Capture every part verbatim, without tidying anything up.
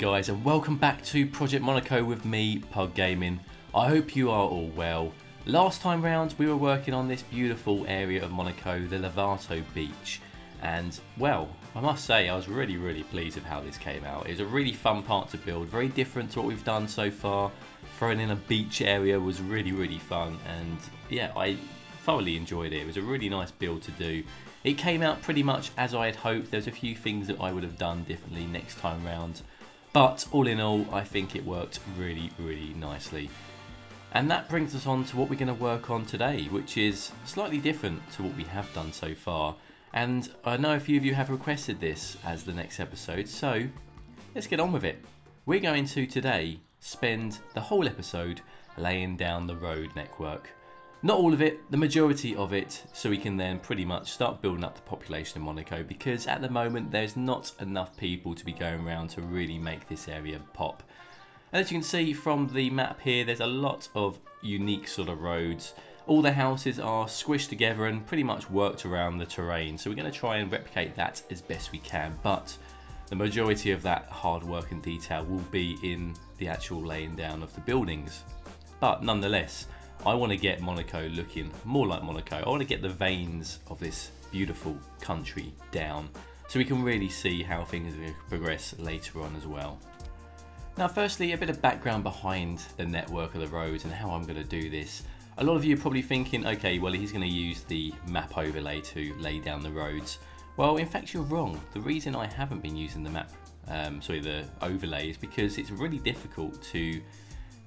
Hello guys and welcome back to Project Monaco with me, Pug Gaming. I hope you are all well. Last time round we were working on this beautiful area of Monaco, the Lovato Beach. And well, I must say I was really really pleased with how this came out. It was a really fun part to build, very different to what we've done so far. Throwing in a beach area was really really fun and yeah, I thoroughly enjoyed it. It was a really nice build to do. It came out pretty much as I had hoped. There's a few things that I would have done differently next time round. But all in all, I think it worked really, really nicely. And that brings us on to what we're going to work on today, which is slightly different to what we have done so far. And I know a few of you have requested this as the next episode, so let's get on with it. We're going to today spend the whole episode laying down the road network. Not all of it, the majority of it, so we can then pretty much start building up the population of Monaco, because at the moment there's not enough people to be going around to really make this area pop. And as you can see from the map here, there's a lot of unique sort of roads. All the houses are squished together and pretty much worked around the terrain, so we're going to try and replicate that as best we can, but the majority of that hard work and detail will be in the actual laying down of the buildings. But nonetheless, I want to get Monaco looking more like Monaco. I want to get the veins of this beautiful country down so we can really see how things progress later on as well. Now firstly, a bit of background behind the network of the roads and how I'm going to do this. A lot of you are probably thinking, okay, well he's going to use the map overlay to lay down the roads. Well, in fact you're wrong. The reason I haven't been using the map, um, sorry, the overlay is because it's really difficult to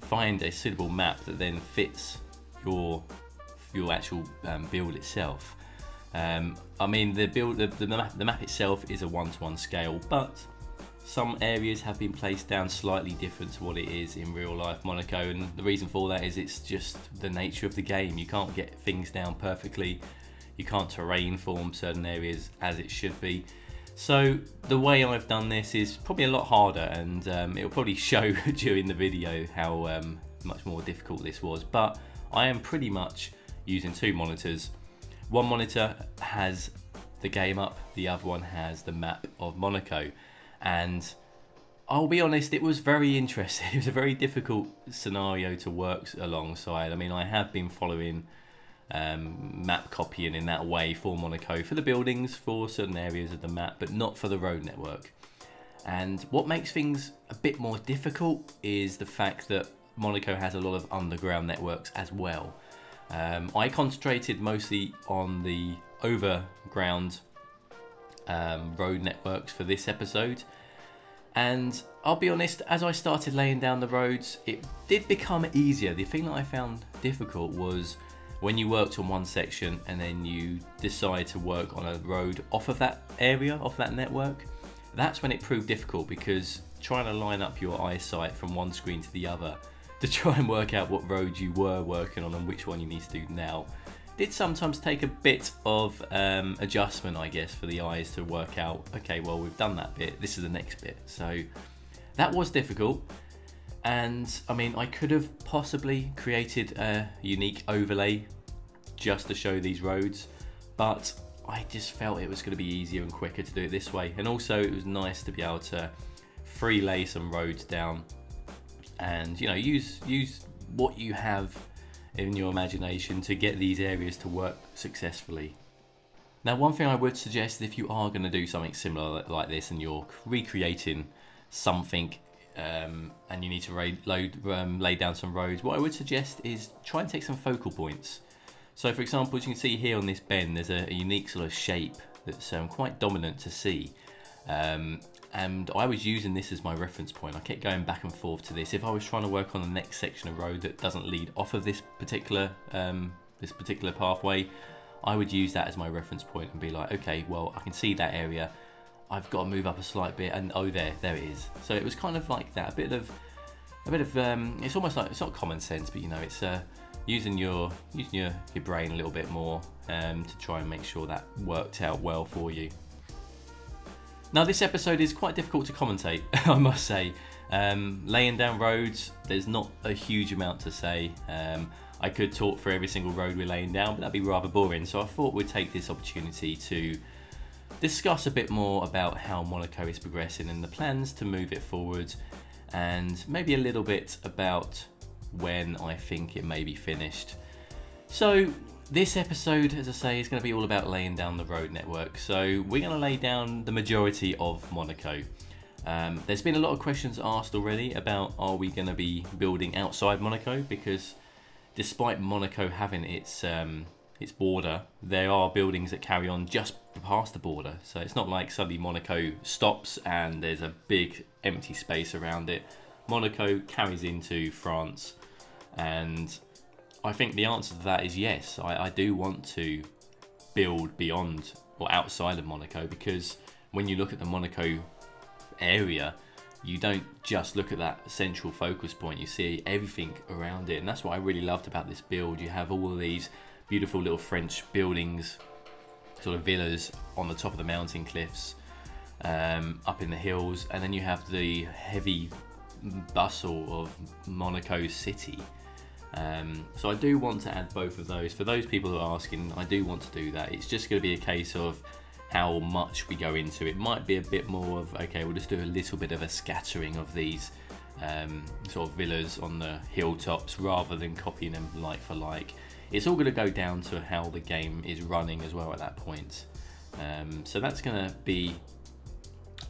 find a suitable map that then fits your your actual um, build itself. Um, I mean the build the, the, map, the map itself is a one-to-one scale, but some areas have been placed down slightly different to what it is in real life Monaco, and the reason for that is it's just the nature of the game. You can't get things down perfectly, you can't terrain form certain areas as it should be. So the way I've done this is probably a lot harder, and um, it'll probably show during the video how um, much more difficult this was, but I am pretty much using two monitors. One monitor has the game up, the other one has the map of Monaco, and I'll be honest, it was very interesting. It was a very difficult scenario to work alongside. I mean, I have been following Um, map copying in that way for Monaco, for the buildings, for certain areas of the map, but not for the road network. And what makes things a bit more difficult is the fact that Monaco has a lot of underground networks as well. Um, I concentrated mostly on the overground um, road networks for this episode. And I'll be honest, as I started laying down the roads, it did become easier. The thing that I found difficult was when you worked on one section and then you decide to work on a road off of that area, off that network, that's when it proved difficult, because trying to line up your eyesight from one screen to the other to try and work out what road you were working on and which one you need to do now did sometimes take a bit of um, adjustment, I guess, for the eyes to work out, okay, well we've done that bit, this is the next bit. So that was difficult. And I mean, I could have possibly created a unique overlay just to show these roads, but I just felt it was going to be easier and quicker to do it this way. And also it was nice to be able to free lay some roads down and, you know, use use what you have in your imagination to get these areas to work successfully. Now, one thing I would suggest, if you are going to do something similar like this and you're recreating something Um, and you need to lay, load, um, lay down some roads, what I would suggest is try and take some focal points. So for example, as you can see here on this bend, there's a, a unique sort of shape that's um, quite dominant to see. Um, and I was using this as my reference point. I kept going back and forth to this. If I was trying to work on the next section of road that doesn't lead off of this particular, um, this particular pathway, I would use that as my reference point and be like, okay, well, I can see that area. I've got to move up a slight bit, and oh, there, there it is. So it was kind of like that, a bit of, a bit of. Um, it's almost like it's not common sense, but you know, it's uh, using your using your your brain a little bit more um, to try and make sure that worked out well for you. Now, this episode is quite difficult to commentate, I must say. Um, laying down roads, there's not a huge amount to say. Um, I could talk for every single road we're laying down, but that'd be rather boring. So I thought we'd take this opportunity to discuss a bit more about how Monaco is progressing and the plans to move it forward, and maybe a little bit about when I think it may be finished. So this episode, as I say, is going to be all about laying down the road network. So we're going to lay down the majority of Monaco. Um, there's been a lot of questions asked already about, are we going to be building outside Monaco? Because despite Monaco having its um, its border, there are buildings that carry on just past the border. So it's not like suddenly Monaco stops and there's a big empty space around it. Monaco carries into France, and I think the answer to that is yes. I, I do want to build beyond or outside of Monaco, because when you look at the Monaco area, you don't just look at that central focus point, you see everything around it. And that's what I really loved about this build. You have all of these beautiful little French buildings, sort of villas on the top of the mountain cliffs, um, up in the hills, and then you have the heavy bustle of Monaco City. Um, so I do want to add both of those. For those people who are asking, I do want to do that. It's just going to be a case of how much we go into it. Might be a bit more of, okay, we'll just do a little bit of a scattering of these um, sort of villas on the hilltops rather than copying them like for like. It's all going to go down to how the game is running as well at that point. Um, so that's going to be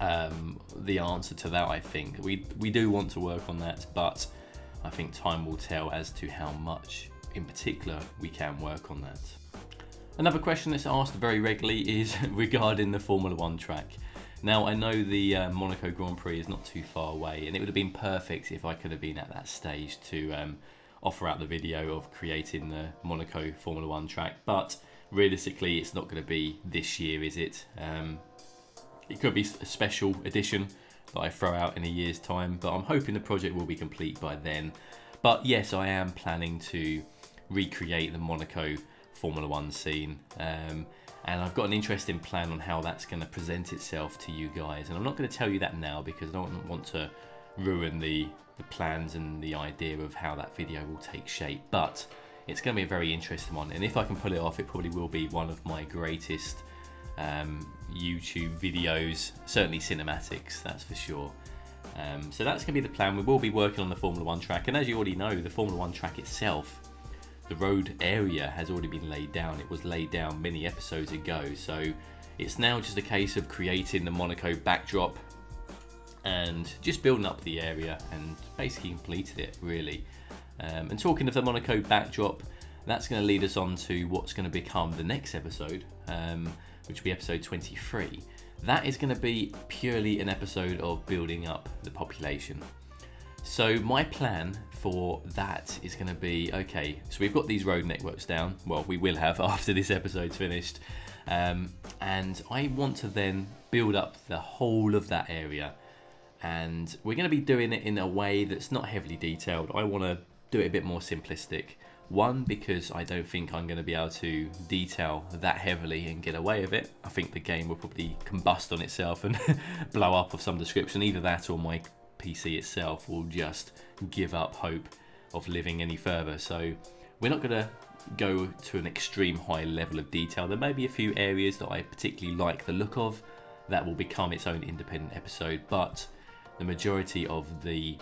um, the answer to that, I think. We, we do want to work on that, but I think time will tell as to how much in particular we can work on that. Another question that's asked very regularly is regarding the Formula One track. Now, I know the uh, Monaco Grand Prix is not too far away, and it would have been perfect if I could have been at that stage to um, offer out the video of creating the Monaco Formula One track, but realistically it's not going to be this year, is it? Um, it could be a special edition that I throw out in a year's time, but I'm hoping the project will be complete by then. But yes, I am planning to recreate the Monaco Formula One scene, um, and I've got an interesting plan on how that's going to present itself to you guys, and I'm not going to tell you that now because I don't want to ruin the, the plans and the idea of how that video will take shape. But it's going to be a very interesting one, and if I can pull it off, it probably will be one of my greatest Um, YouTube videos, certainly cinematics, that's for sure. Um, so that's going to be the plan. We will be working on the Formula One track, and as you already know, the Formula One track itself, the road area, has already been laid down. It was laid down many episodes ago, so it's now just a case of creating the Monaco backdrop and just building up the area, and basically completed it, really. Um, and talking of the Monaco backdrop, that's going to lead us on to what's going to become the next episode, um, which will be episode twenty-three. That is going to be purely an episode of building up the population. So my plan for that is going to be, okay, so we've got these road networks down, well, we will have after this episode's finished, um, and I want to then build up the whole of that area, and we're going to be doing it in a way that's not heavily detailed. I want to do it a bit more simplistic. One, because I don't think I'm going to be able to detail that heavily and get away with it. I think the game will probably combust on itself and blow up of some description. Either that or my P C itself will just give up hope of living any further. So we're not going to go to an extreme high level of detail. There may be a few areas that I particularly like the look of that will become its own independent episode, but the majority of the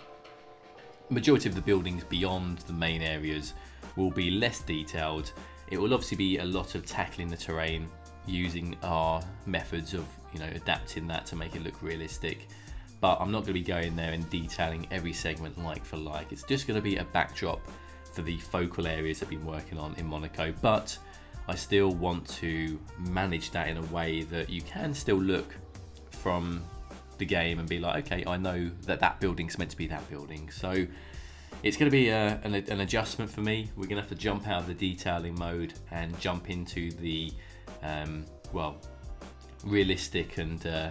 majority of the buildings beyond the main areas will be less detailed. It will obviously be a lot of tackling the terrain, using our methods of, you know, adapting that to make it look realistic. But I'm not going to be going there and detailing every segment like for like. It's just going to be a backdrop for the focal areas I've been working on in Monaco. But I still want to manage that in a way that you can still look from the game and be like, okay, I know that that building's meant to be that building. So it's going to be a, an, an adjustment for me. We're going to have to jump out of the detailing mode and jump into the, um, well, realistic and uh,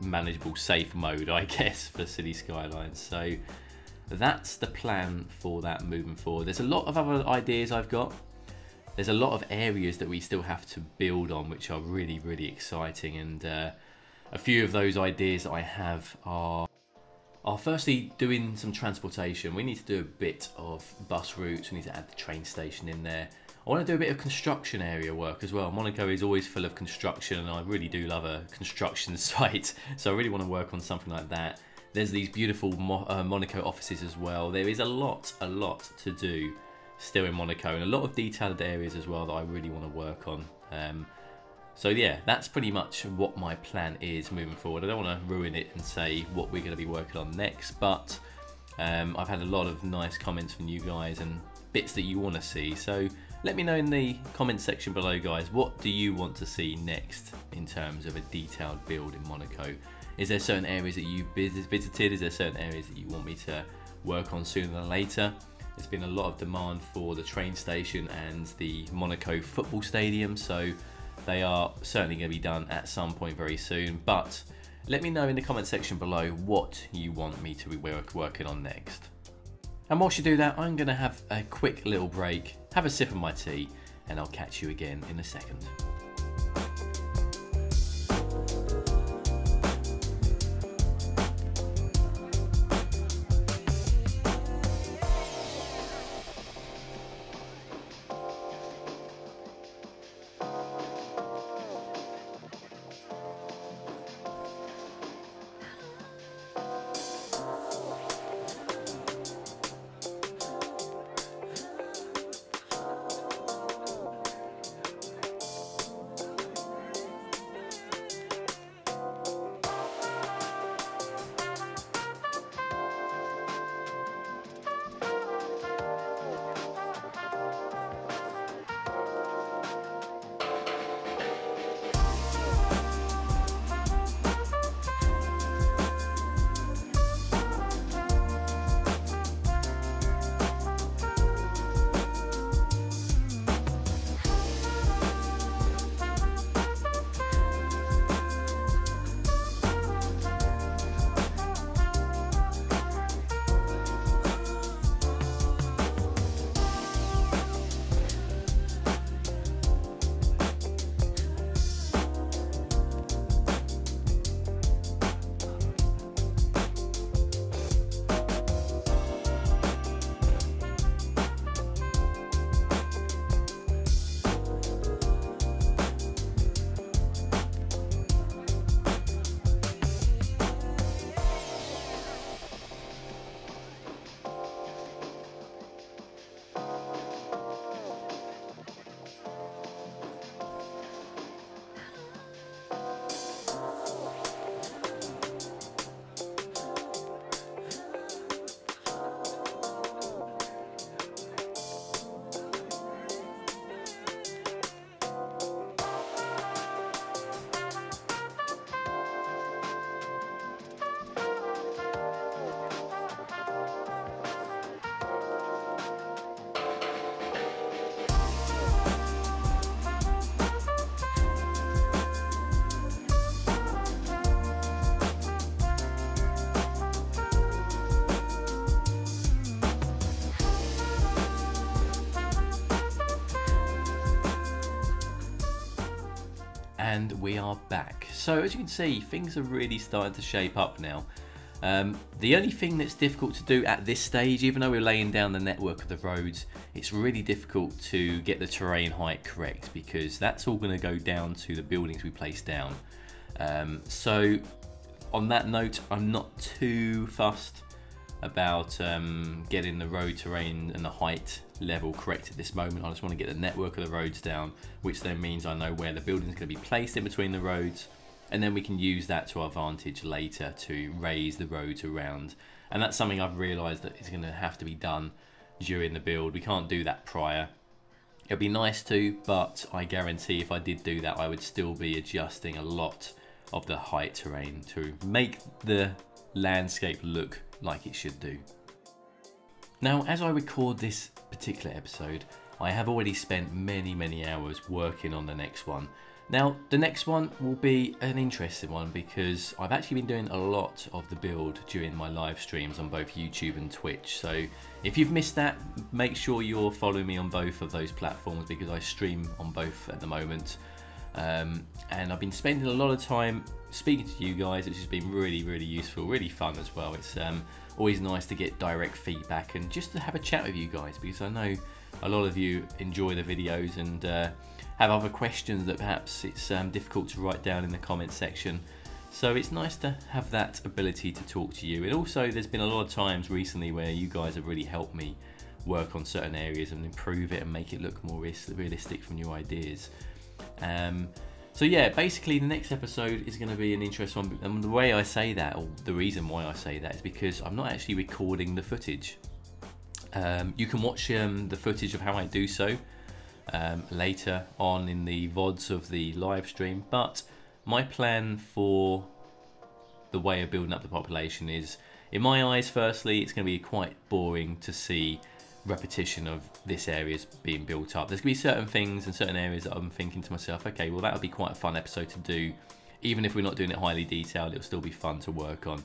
manageable, safe mode, I guess, for Cities: Skylines. So that's the plan for that moving forward. There's a lot of other ideas I've got. There's a lot of areas that we still have to build on, which are really, really exciting. And uh, a few of those ideas that I have are are firstly doing some transportation. We need to do a bit of bus routes, we need to add the train station in there. I want to do a bit of construction area work as well. Monaco is always full of construction, and I really do love a construction site, so I really want to work on something like that. There's these beautiful Mo uh, Monaco offices as well. There is a lot, a lot to do still in Monaco, and a lot of detailed areas as well that I really want to work on. Um, so yeah, that's pretty much what my plan is moving forward. I don't want to ruin it and say what we're going to be working on next, but um, I've had a lot of nice comments from you guys and bits that you want to see. So let me know in the comment section below, guys, what do you want to see next in terms of a detailed build in Monaco? Is there certain areas that you've visited? Is there certain areas that you want me to work on sooner than later? There's been a lot of demand for the train station and the Monaco football stadium, so they are certainly going to be done at some point very soon. But let me know in the comment section below what you want me to be working on next. And whilst you do that, I'm going to have a quick little break, have a sip of my tea, and I'll catch you again in a second. And we are back. So as you can see, things are really starting to shape up now. Um, the only thing that's difficult to do at this stage, even though we're laying down the network of the roads, it's really difficult to get the terrain height correct, because that's all going to go down to the buildings we place down. Um, so on that note, I'm not too fussed about um, getting the road terrain and the height level correct at this moment. I just want to get the network of the roads down, which then means I know where the building's going to be placed in between the roads, and then we can use that to our advantage later to raise the roads around. And that's something I've realized that is going to have to be done during the build. We can't do that prior. It'd be nice to, but I guarantee if I did do that, I would still be adjusting a lot of the height terrain to make the landscape look like it should do. Now, as I record this particular episode, I have already spent many many hours working on the next one. Now the next one will be an interesting one, because I've actually been doing a lot of the build during my live streams on both YouTube and Twitch. So if you've missed that, make sure you're following me on both of those platforms, because I stream on both at the moment. Um, and I've been spending a lot of time speaking to you guys, which has been really really useful, really fun as well. It's um, always nice to get direct feedback and just to have a chat with you guys, because I know a lot of you enjoy the videos and uh, have other questions that perhaps it's um, difficult to write down in the comment section. So it's nice to have that ability to talk to you. And also there's been a lot of times recently where you guys have really helped me work on certain areas and improve it and make it look more realistic from your ideas. Um, so yeah, basically the next episode is going to be an interesting one. And the way I say that, or the reason why I say that, is because I'm not actually recording the footage. Um, you can watch um, the footage of how I do so um, later on in the V O Ds of the live stream, but my plan for the way of building up the population is, in my eyes, firstly, it's going to be quite boring to see repetition of this area's being built up. There's going to be certain things and certain areas that I'm thinking to myself, okay, well, that'll be quite a fun episode to do. Even if we're not doing it highly detailed, it'll still be fun to work on.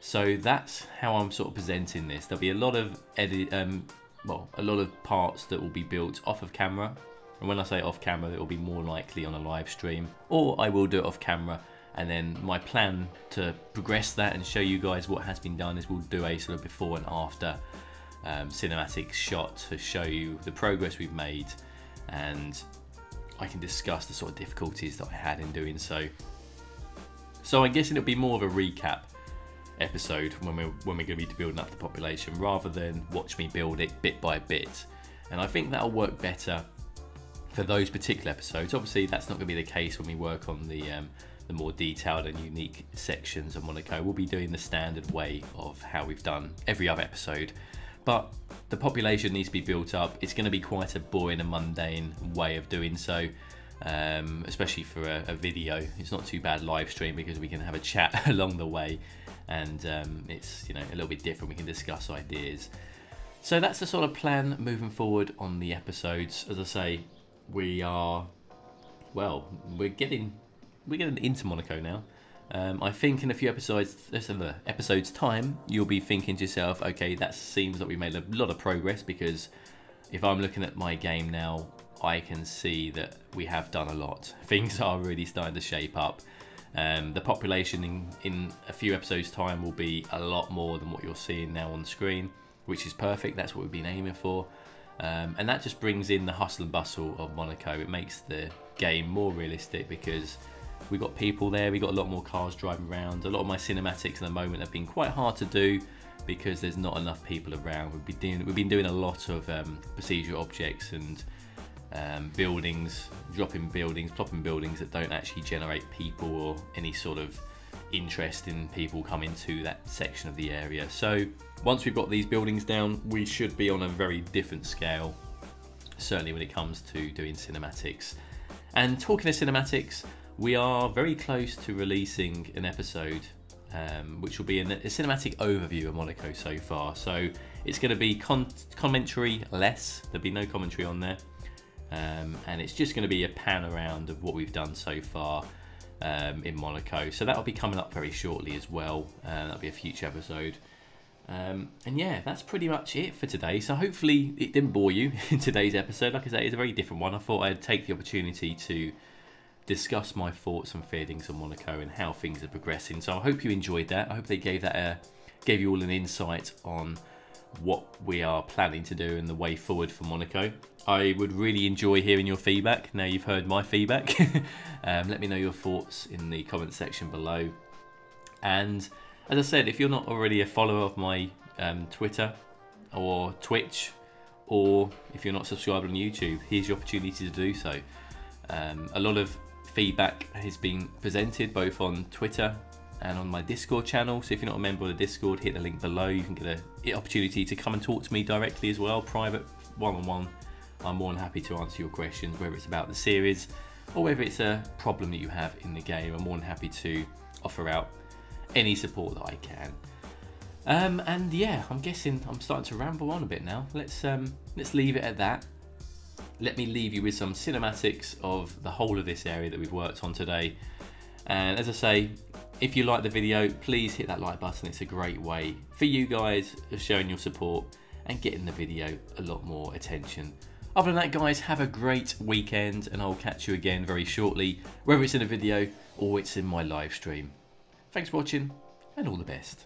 So that's how I'm sort of presenting this. There'll be a lot of edit, um, well, a lot of parts that will be built off of camera. And when I say off camera, it will be more likely on a live stream, or I will do it off camera. And then my plan to progress that and show you guys what has been done is we'll do a sort of before and after um, cinematic shot to show you the progress we've made. And I can discuss the sort of difficulties that I had in doing so. So I'm guessing it'll be more of a recap episode when we're, when we're going to be building up the population, rather than watch me build it bit by bit. And I think that'll work better for those particular episodes. Obviously that's not going to be the case when we work on the, um, the more detailed and unique sections of Monaco. We'll be doing the standard way of how we've done every other episode, but the population needs to be built up. It's going to be quite a boring and mundane way of doing so, um, especially for a, a video. It's not too bad live stream because we can have a chat along the way, and um, it's, you know, a little bit different. We can discuss ideas. So that's the sort of plan moving forward on the episodes. As I say, we are, well, we're getting we're getting into Monaco now. Um, I think in a few episodes, episodes time, you'll be thinking to yourself, okay, that seems like we made a lot of progress, because if I'm looking at my game now, I can see that we have done a lot. Things are really starting to shape up. Um, the population in, in a few episodes time will be a lot more than what you're seeing now on the screen, which is perfect. That's what we've been aiming for. Um, and that just brings in the hustle and bustle of Monaco. It makes the game more realistic because we've got people there, we've got a lot more cars driving around. A lot of my cinematics at the moment have been quite hard to do because there's not enough people around. We've been doing, we've been doing a lot of um, procedural objects and um, buildings, dropping buildings, plopping buildings that don't actually generate people or any sort of interest in people coming to that section of the area. So once we've got these buildings down, we should be on a very different scale, certainly when it comes to doing cinematics. And talking of cinematics, we are very close to releasing an episode um, which will be an, a cinematic overview of Monaco so far. So it's going to be con commentary less. There'll be no commentary on there, um, and it's just going to be a pan around of what we've done so far Um, in Monaco. So that'll be coming up very shortly as well. Uh, that'll be a future episode. Um, and yeah, that's pretty much it for today. So hopefully it didn't bore you in today's episode. Like I say, it's a very different one. I thought I'd take the opportunity to discuss my thoughts and feelings on Monaco and how things are progressing. So I hope you enjoyed that. I hope they gave that a, gave you all an insight on what we are planning to do and the way forward for Monaco. I would really enjoy hearing your feedback. Now you've heard my feedback. um, let me know your thoughts in the comment section below. And as I said, if you're not already a follower of my um, Twitter or Twitch, or if you're not subscribed on YouTube, here's your opportunity to do so. Um, a lot of feedback has been presented both on Twitter and on my Discord channel. So if you're not a member of the Discord, hit the link below. You can get an opportunity to come and talk to me directly as well, private, one-on-one. I'm more than happy to answer your questions, whether it's about the series or whether it's a problem that you have in the game. I'm more than happy to offer out any support that I can. Um, and yeah, I'm guessing I'm starting to ramble on a bit now. Let's, um, let's leave it at that. Let me leave you with some cinematics of the whole of this area that we've worked on today. And as I say, if you like the video, please hit that like button. It's a great way for you guys of showing your support and getting the video a lot more attention. Other than that, guys, have a great weekend, and I'll catch you again very shortly, whether it's in a video or it's in my live stream. Thanks for watching, and all the best.